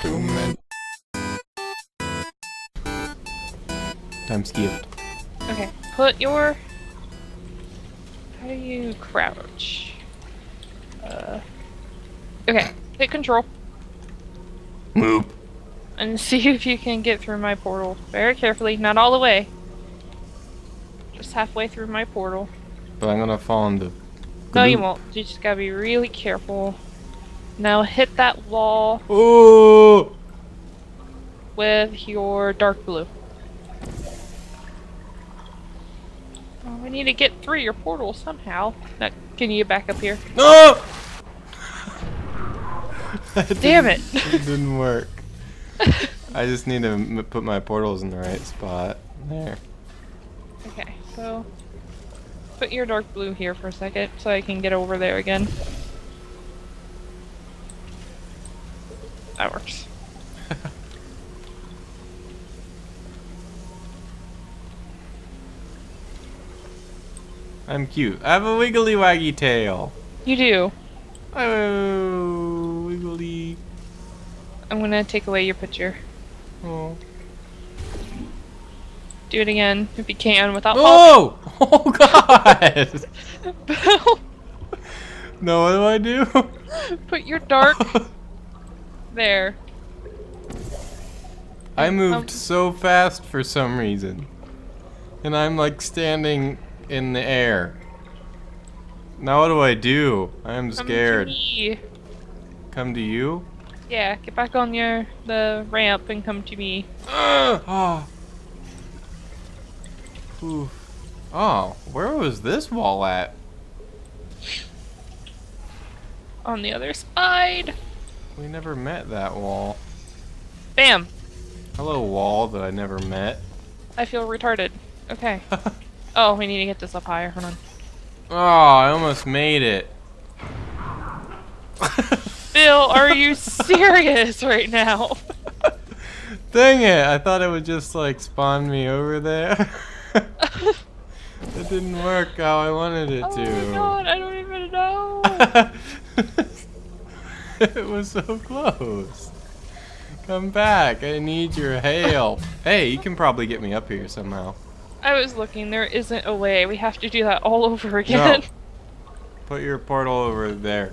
2 minutes. I'm skewed. Okay, put your... How do you crouch? Okay, hit control. Move. And see if you can get through my portal. Very carefully, not all the way. Just halfway through my portal. But I'm gonna fall in the... No, you won't. You just gotta be really careful. Now hit that wall. Ooh. With your dark blue. Oh, we need to get through your portal somehow. Now, can you back up here? No! Damn it! It didn't work. I just need to put my portals in the right spot. There. Okay, so... Put your dark blue here for a second, so I can get over there again. That works. I'm cute. I have a wiggly waggy tail. You do. Oh, wiggly. I'm gonna take away your picture. Oh. Do it again, if you can, without- Oh! Oh god! Bill! No, what do I do? Put your dark... there. I moved so fast for some reason. And I'm like standing in the air. Now what do I do? I'm scared. Come to me. Come to you? Yeah, get back on the ramp and come to me. Oh. Oof. Oh, where was this wall at? On the other side. We never met that wall. Bam! Hello, wall that I never met. I feel retarded. Okay. Oh, we need to get this up higher. Hold on. Oh, I almost made it. Bill, are you serious right now? Dang it! I thought it would just like spawn me over there. It didn't work how I wanted it to. Oh my god, I don't even know! It was so close. Come back, I need your help. Hey, you can probably get me up here somehow. I was looking, there isn't a way. We have to do that all over again. No. Put your portal over there.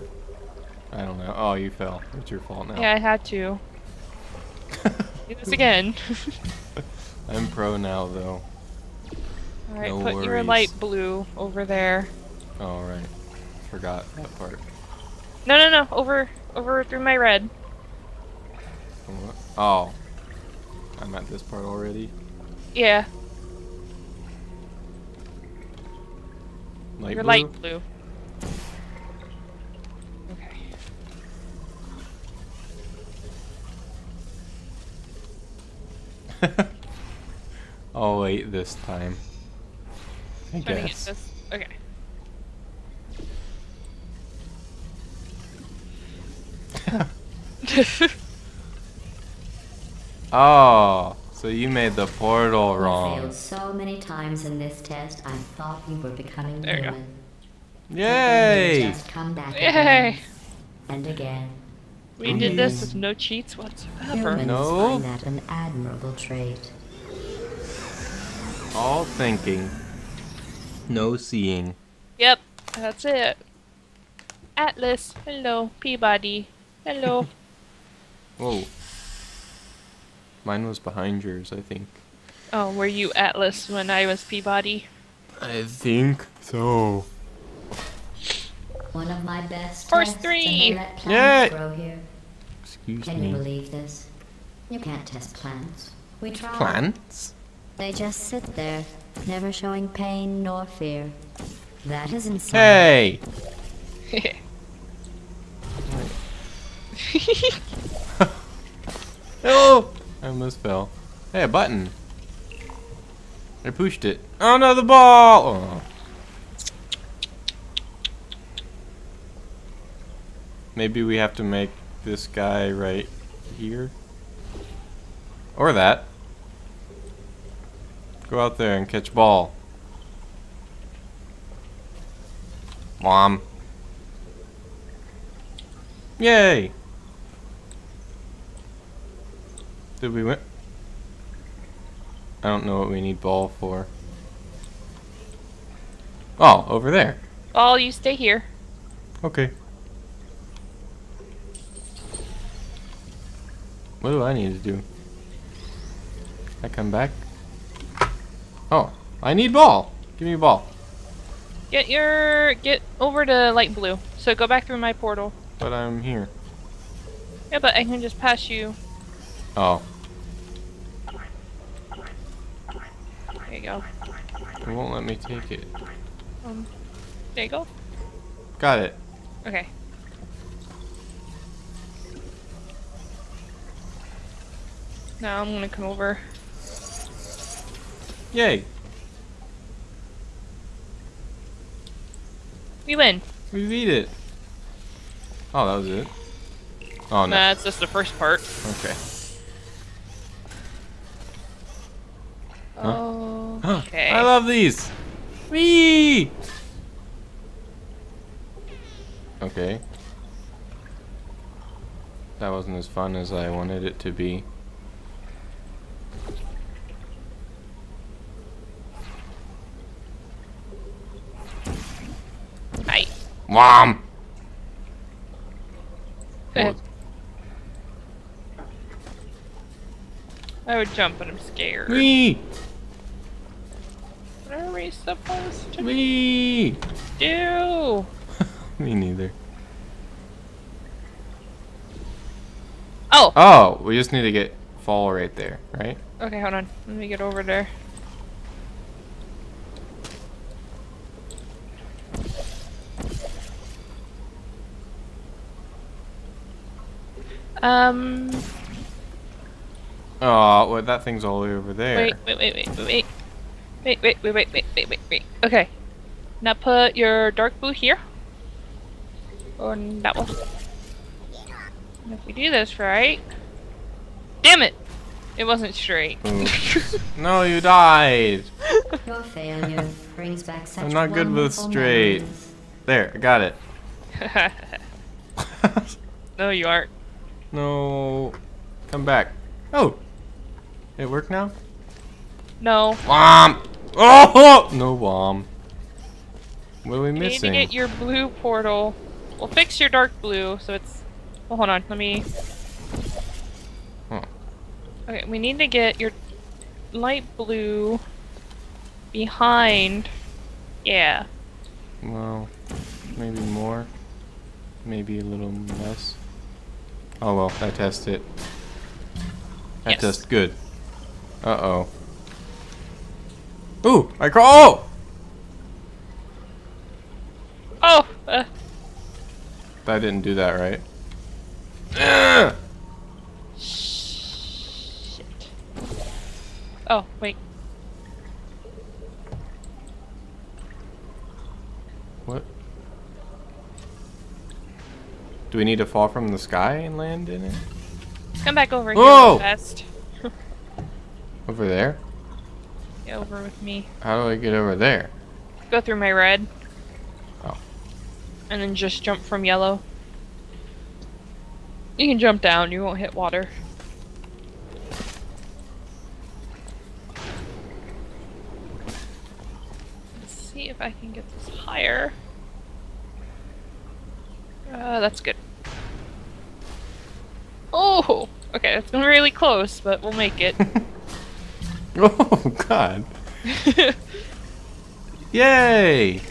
I don't know. Oh, you fell. It's your fault now. Yeah, I had to. Do this again. I'm pro now, though. Alright, no put your light blue over there. Oh, right. Forgot that part. No, no, no. Over through my red. Oh. I'm at this part already? Yeah. Light blue? Your light blue. Okay. I'll wait this time. I guess. This. Okay. Oh, so you made the portal wrong. I failed so many times in this test, I thought you were becoming human. There you go. Yay! Just come back again and again. We did this with no cheats whatsoever. No. Humans find that an admirable trait. All thinking. No seeing. Yep, that's it. Atlas, hello. Peabody, hello. Whoa. Mine was behind yours, I think. Oh, were you Atlas when I was Peabody? I think so. One of my best. First three! Yeah! Excuse me. Can you believe this? You can't test plants. We try. Plants? They just sit there, never showing pain nor fear. That is insane. Hey! Oh! I almost fell. Hey, a button. I pushed it. Oh no, the ball! Oh. Maybe we have to make this guy right here? Or that. Go out there and catch ball. Mom. Yay! Did we win? I don't know what we need ball for. Oh, over there. Oh, you stay here. Okay. What do I need to do? I come back. Oh, I need ball. Give me a ball. Get over to light blue. So go back through my portal. But I'm here. Yeah, but I can just pass you. Oh. There you go. It won't let me take it. There you go. Got it. Okay. Now I'm gonna come over. Yay! We win. We beat it. Oh, that was it. Oh no. Nah, it's just the first part. Okay. Oh. Huh? Okay. I love these. Whee! Okay. That wasn't as fun as I wanted it to be. Hi. Mom. I would jump, but I'm scared. Wee! What are we supposed to Wee! Do? Me neither. Oh! Oh, we just need to get fall right there, right? Okay, hold on. Let me get over there. Oh, well, that thing's all the way over there. Wait. Okay. Now put your dark blue here. Or that one. And if we do this right... Damn it! It wasn't straight. No, you died! Your failure brings back such I'm not good with straight. Memories. There, I got it. No, you aren't. No. Come back. Oh! It worked now? No. Mom! Oh! No, Mom. What are we missing? You need to get your blue portal. We'll fix your dark blue, so it's... Well, hold on, let me... Huh. Okay, we need to get your light blue behind... Yeah. Well, maybe more. Maybe a little less. Oh well, I test it. I yes. Test good. Uh-oh. Ooh! I crawl! Oh! I didn't do that right. Shit. Oh, wait. What? Do we need to fall from the sky and land in it? Come back over Whoa! Here fast. Over there? Get over with me. How do I get over there? Go through my red. And then just jump from yellow. You can jump down, you won't hit water. Let's see if I can get this higher. That's good. Oh! Okay, that's been really close, but we'll make it. Oh, God. Yay!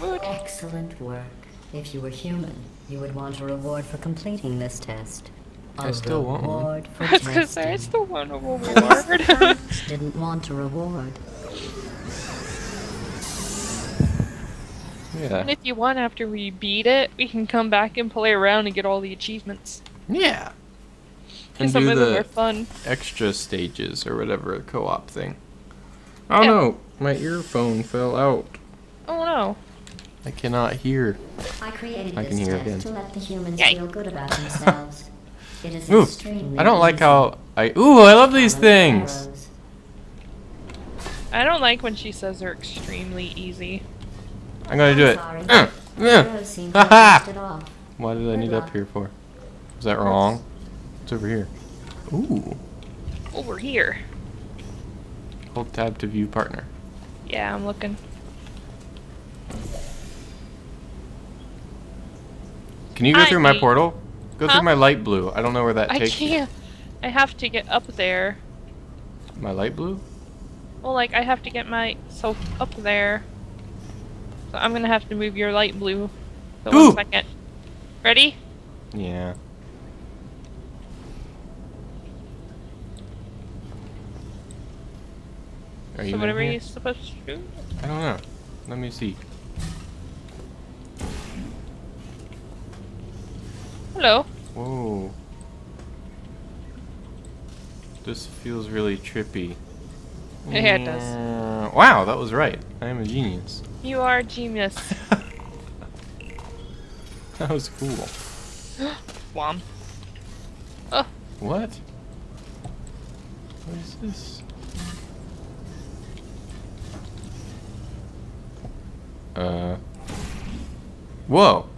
Good. Excellent work. If you were human, you would want a reward for completing this test. I still want one. I was gonna say, I still want a reward. Didn't want a reward. Yeah. And if you want, after we beat it, we can come back and play around and get all the achievements. Yeah. And some of them are fun. Extra stages or whatever co-op thing. Oh yeah. No, my earphone fell out. Oh no. I cannot hear. I created this test to let the humans feel good about themselves. It is extremely I don't like how I. Ooh, I love these things. I don't like when she says they're extremely easy. I'm gonna do it. Haha! Why did I need up here for? Is that wrong? It's over here. Ooh. Oh, we're here. Hold tab to view partner. Yeah, I'm looking. Can you go through my portal? Go through my light blue. I don't know where that takes you. I can't. I have to get up there. My light blue? Well, like, I have to get myself up there. So I'm gonna have to move your light blue. So ooh! 1 second. Ready? Yeah. Are you whatever you're supposed to do? I don't know. Let me see. Hello. Whoa. This feels really trippy. Yeah, it does. Wow, that was right. I am a genius. You are a genius. That was cool. Wham. Oh. What? What is this? Whoa.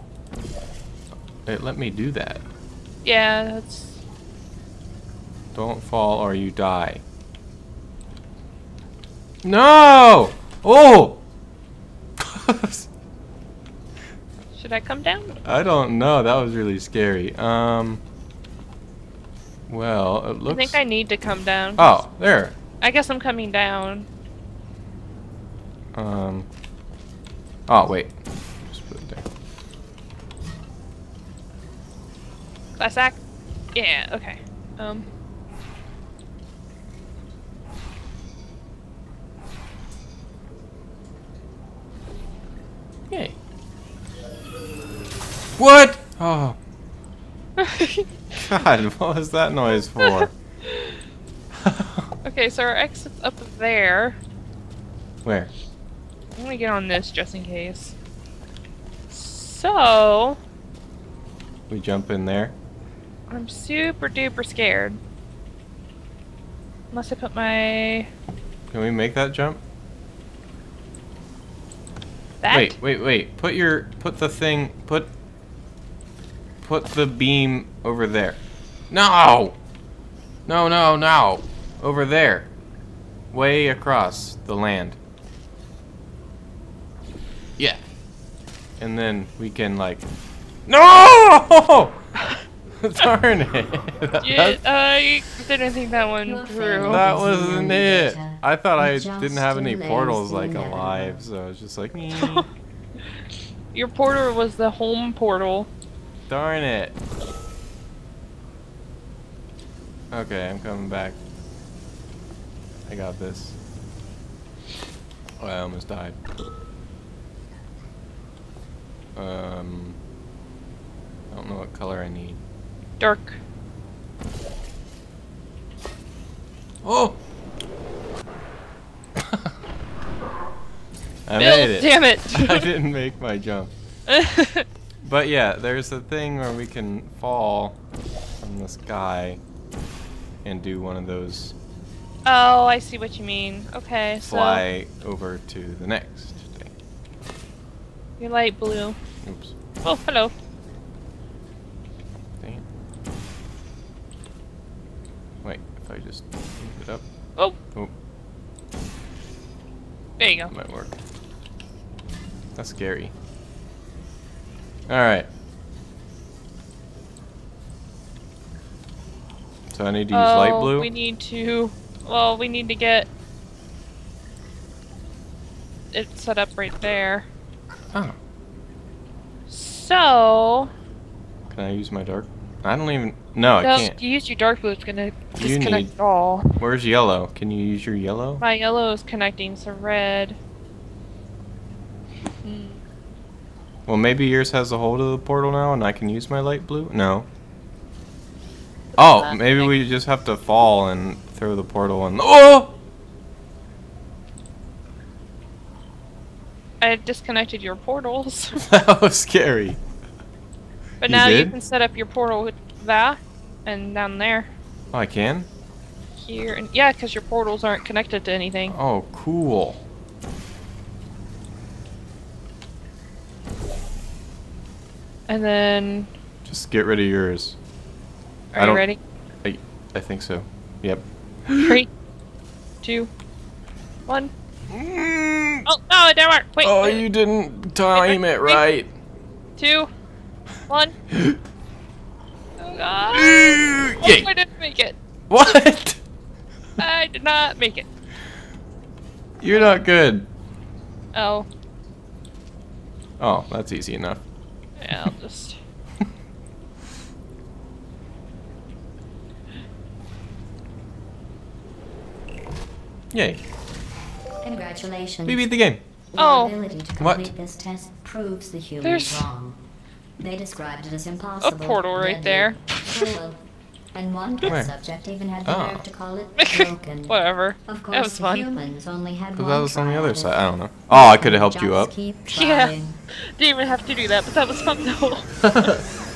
It let me do that. Yeah, that's... Don't fall or you die. No! Oh! Should I come down? I don't know. That was really scary. Well, it looks... I think I need to come down. Oh, there. I guess I'm coming down. Oh, wait. Just put it there. Glass act? Yeah, okay. Yay. What? Oh. God, what was that noise for? Okay, so our exit's up there. Where? I'm gonna get on this just in case. So... We jump in there? I'm super duper scared. Unless I put my... Can we make that jump? That? Wait, wait, wait. Put your... Put the thing... Put the beam over there. No! No, no, no! Over there. Way across the land. Yeah. And then we can, like... No! Darn it. Yeah, I didn't think that one through. That wasn't it. I thought I didn't have any portals, like, alive, so I was just like... Your portal was the home portal. Darn it. Okay, I'm coming back. I got this. Oh, I almost died. I don't know what color I need. Dark. Oh! I made it. Damn it! I didn't make my jump. But yeah, there's a thing where we can fall from the sky and do one of those. Oh, I see what you mean. Okay, so. Fly over to the next thing. Your light blue. Oops. Oh, hello. Dang. Wait, if I just move it up. Oh. Oh. There you go. That might work. That's scary. All right. So I need to use light blue. We need to. Well, we need to get it set up right there. Oh. So. Can I use my dark? I don't even. No, I can't. If you use your dark blue, it's gonna disconnect it all. Where's yellow? Can you use your yellow? My yellow is connecting, so red. Well, maybe yours has a hold of the portal now, and I can use my light blue? No. Oh, maybe we just have to fall and throw the portal in. Oh! I disconnected your portals. That was scary. But now you can set up your portal with that and down there. Oh, I can? Here and yeah, because your portals aren't connected to anything. Oh, cool. And then... Just get rid of yours. Are you ready? I think so. Yep. 3, 2, 1. Oh, no, it didn't work. Wait. Oh, you didn't time it right. 3, 2, 1. Oh, God. Oh, I didn't make it. What? I did not make it. You're not good. Oh. Oh, that's easy enough. Yeah, I'll just... Yay. Congratulations. We beat the game. Oh. Your ability to complete this test proves the humans wrong. They described it as impossible. A portal right there. And one test subject even had the nerve to call it broken. Whatever. Of course, that was fun. Humans only had one. That was on the other side. I don't know. Oh, I could have helped you up. Yeah. Didn't even have to do that, but that was fun though.